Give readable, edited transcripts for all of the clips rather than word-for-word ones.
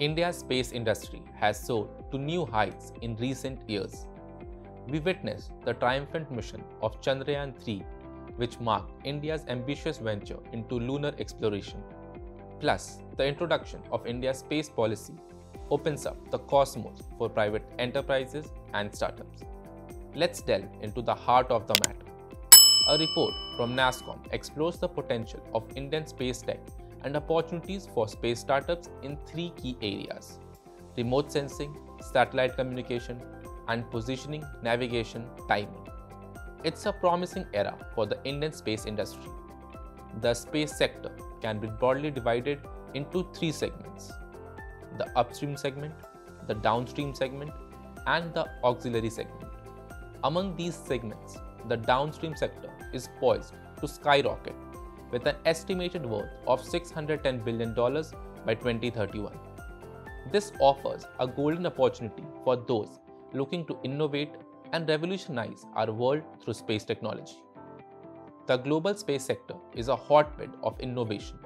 India's space industry has soared to new heights in recent years. We witnessed the triumphant mission of Chandrayaan-3, which marked India's ambitious venture into lunar exploration. Plus, the introduction of India's space policy opens up the cosmos for private enterprises and startups. Let's delve into the heart of the matter. A report from Nasscom explores the potential of Indian space tech and opportunities for space startups in three key areas: remote sensing, satellite communication, and positioning, navigation, timing. It's a promising era for the Indian space industry. The space sector can be broadly divided into three segments: the upstream segment, the downstream segment, and the auxiliary segment. Among these segments, the downstream sector is poised to skyrocket with an estimated worth of $610 billion by 2031. This offers a golden opportunity for those looking to innovate and revolutionize our world through space technology. The global space sector is a hotbed of innovation.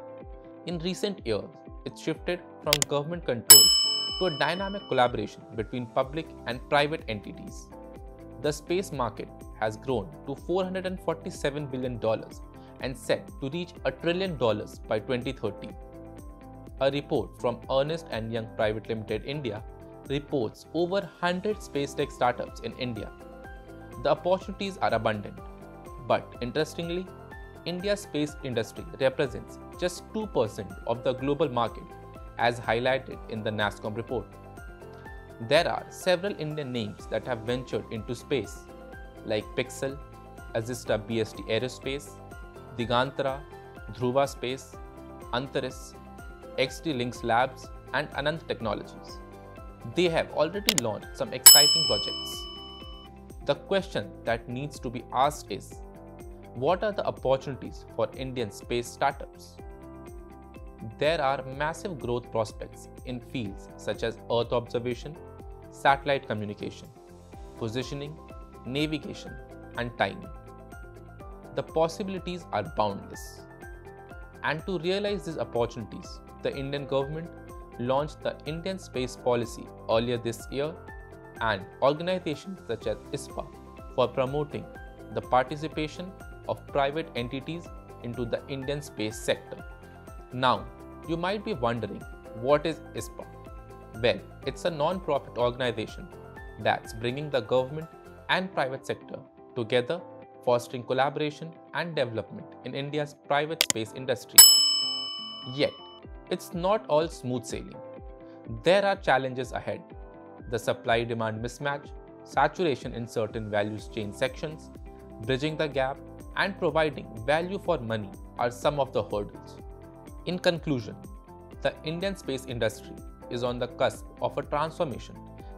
In recent years, it shifted from government control to a dynamic collaboration between public and private entities. The space market has grown to $447 billion and set to reach $1 trillion by 2030. A report from Ernst & Young Private Limited India reports over 100 space tech startups in India. The opportunities are abundant, but interestingly, India's space industry represents just 2% of the global market, as highlighted in the Nasscom report. There are several Indian names that have ventured into space, like Pixel, Azista BST Aerospace, Digantra, Dhruva Space, Antaris, XT Links Labs, and Anand Technologies. They have already launched some exciting projects. The question that needs to be asked is, what are the opportunities for Indian space startups? There are massive growth prospects in fields such as Earth observation, satellite communication, positioning, navigation, and timing. The possibilities are boundless. And to realize these opportunities, the Indian government launched the Indian Space Policy earlier this year, and organizations such as ISPA for promoting the participation of private entities into the Indian space sector. Now, you might be wondering, what is ISPA? Well, it's a non-profit organization that's bringing the government and private sector together, fostering collaboration and development in India's private space industry. Yet, it's not all smooth sailing. There are challenges ahead: the supply-demand mismatch, saturation in certain value chain sections, bridging the gap, and providing value for money are some of the hurdles. In conclusion, the Indian space industry is on the cusp of a transformation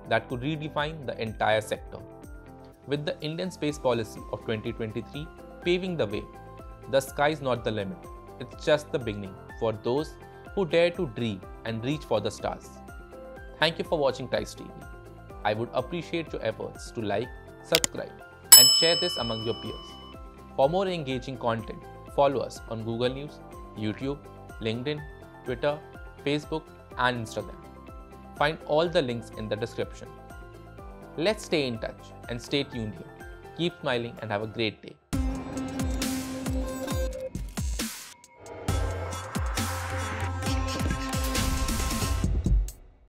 that could redefine the entire sector. With the Indian Space Policy of 2023 paving the way, the sky's not the limit. It's just the beginning for those who dare to dream and reach for the stars. Thank you for watching TICE TV. I would appreciate your efforts to like, subscribe, and share this among your peers. For more engaging content, follow us on Google News, YouTube, LinkedIn, Twitter, Facebook, and Instagram. Find all the links in the description. Let's stay in touch and stay tuned here. Keep smiling and have a great day.